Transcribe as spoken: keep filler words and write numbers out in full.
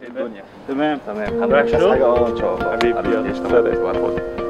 Ebben? De nem, de nem. Hát csak az a csóval. Ebben is találkoztunk.